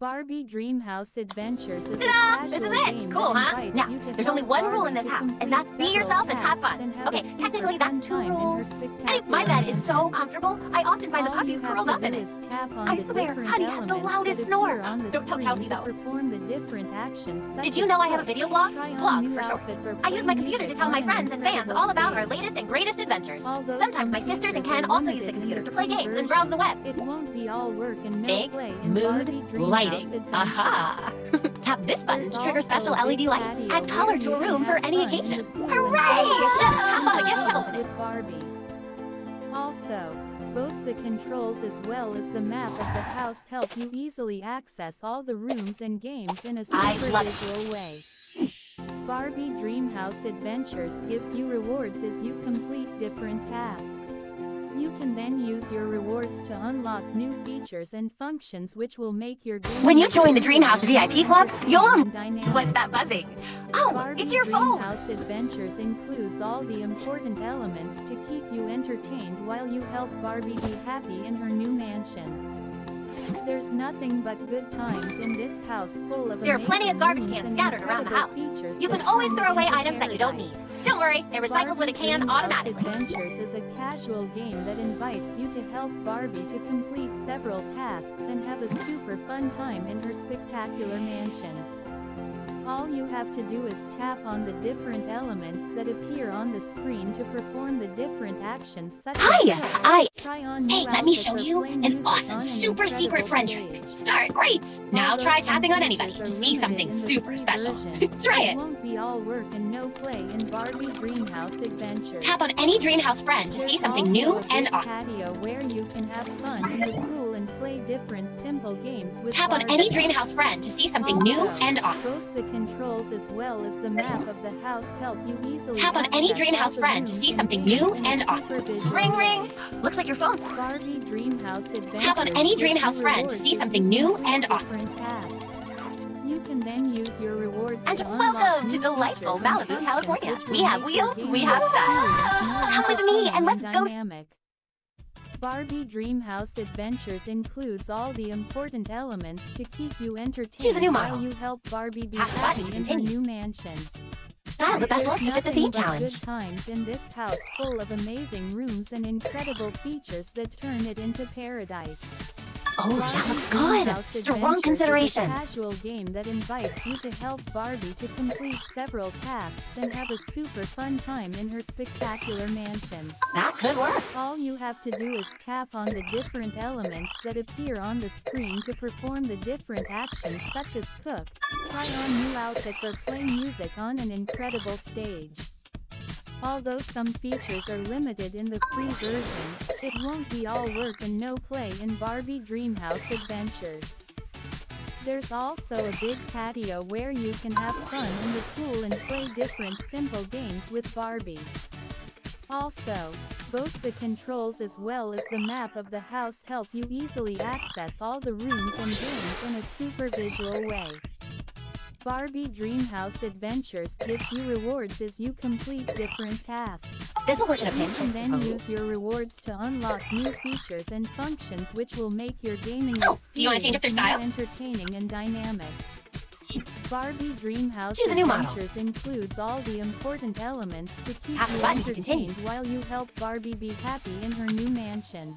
Barbie Dreamhouse Adventures is a this is it! Cool, huh? Now, there's only one rule in this house, and that's be yourself and have fun. And have okay, technically that's two rules. Anyway, my bed is so comfortable, I often find the puppies curled up in it. I swear, Honey has the loudest snore. Don't tell Chelsea though. Did you know I have a video blog? Vlog for short. I use my computer to tell my friends and fans all about our latest and greatest adventures. Sometimes my sisters and Ken also use the computer to play games and browse the web. It won't be all work and no play in Barbie Dreamhouse. Aha! Tap this button to trigger special LED lights. Add color to a room for any occasion. Hooray! Just tap on the gift table with Barbie. Also, both the controls as well as the map of the house help you easily access all the rooms and games in a super visual way. Barbie Dreamhouse Adventures gives you rewards as you complete different tasks. You can then use your rewards to unlock new features and functions which will make your game... When you join the Dreamhouse VIP Club, you'll... What's that buzzing? Oh, Barbie it's your phone! Dreamhouse Adventures includes all the important elements to keep you entertained while you help Barbie be happy in her new mansion. There's nothing but good times in this house full of... There are plenty of garbage cans scattered around the house. You can always throw away items that you don't need. Don't worry, it recycles when it can automatically. Barbie Dreamhouse Adventures is a casual game that invites you to help Barbie to complete several tasks and have a super fun time in her spectacular mansion. All you have to do is tap on the different elements that appear on the screen to perform the different actions such as... Hiya! Hey, let me show you an awesome super secret friend trick. Start! Great! Now try tapping on anybody to see something super special. Try it! It won't be all work and no play in Barbie Dreamhouse Adventures. Tap on any Dreamhouse friend to see something new and awesome. Patio where you can have fun and cool and play different simple games with Tap on any Dreamhouse friend to see something new and awesome. Controls as well as the map of the house help you easily tap on any Dreamhouse friend to see something new and awesome. Ring ring! Looks like your phone. Barbie Dreamhouse Adventures. Tap on any Dreamhouse friend to see something new and awesome. You can then use your rewards and welcome to delightful Malibu, California. We have wheels, we have style. Come with me and let's go. Barbie Dreamhouse Adventures includes all the important elements to keep you entertained. Choose a new model. While you help Barbie be happy in her new mansion. Style the best look to fit the theme challenge. Good times in this house full of amazing rooms and incredible features that turn it into paradise. Oh, that looks good! Strong consideration! It's a casual game that invites you to help Barbie to complete several tasks and have a super fun time in her spectacular mansion. That could work! All you have to do is tap on the different elements that appear on the screen to perform the different actions such as cook, try on new outfits or play music on an incredible stage. Although some features are limited in the free version, it won't be all work and no play in Barbie Dreamhouse Adventures. There's also a big patio where you can have fun in the pool and play different simple games with Barbie. Also, both the controls as well as the map of the house help you easily access all the rooms and games in a super visual way. Barbie Dreamhouse Adventures gives you rewards as you complete different tasks. This'll work in a pinch. And then use your rewards to unlock new features and functions which will make your gaming experience more entertaining and dynamic. Barbie Dreamhouse Adventures includes all the important elements to keep you entertained while you help Barbie be happy in her new mansion.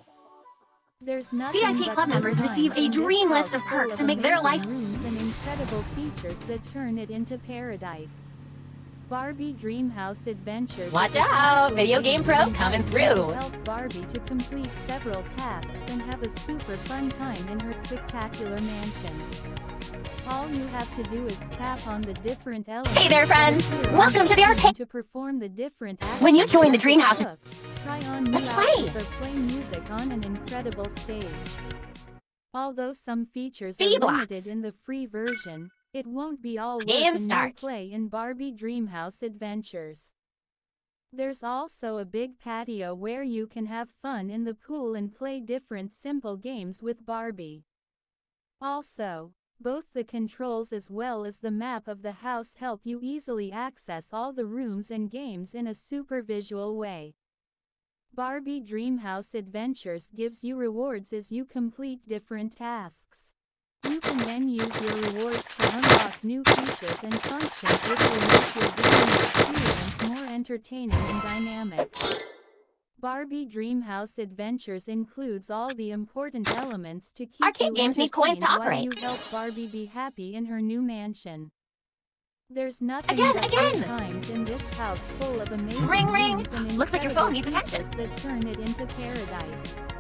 There's nothing VIP Club members receive a dream list of perks to make their life rooms and incredible features that turn it into paradise. Barbie Dreamhouse Adventures. Watch out, Video Game Pro coming through! Help Barbie to complete several tasks and have a super fun time in her spectacular mansion. All you have to do is tap on the different elements. Hey there, friend! Welcome to the arcade! To perform the different actions when you join the Dreamhouse. Try on new outfits or play music on an incredible stage. Although some features are limited in the free version, it won't be all work and no play in Barbie Dreamhouse Adventures. There's also a big patio where you can have fun in the pool and play different simple games with Barbie. Also, both the controls as well as the map of the house help you easily access all the rooms and games in a super visual way. Barbie Dreamhouse Adventures gives you rewards as you complete different tasks. You can then use your rewards to unlock new features and functions which will make your gaming experience more entertaining and dynamic. Barbie Dreamhouse Adventures includes all the important elements to keep arcade games need coins to operate. You help Barbie be happy in her new mansion. There's nothing but times in this house full of amazing things and incredible creatures that turn it into paradise.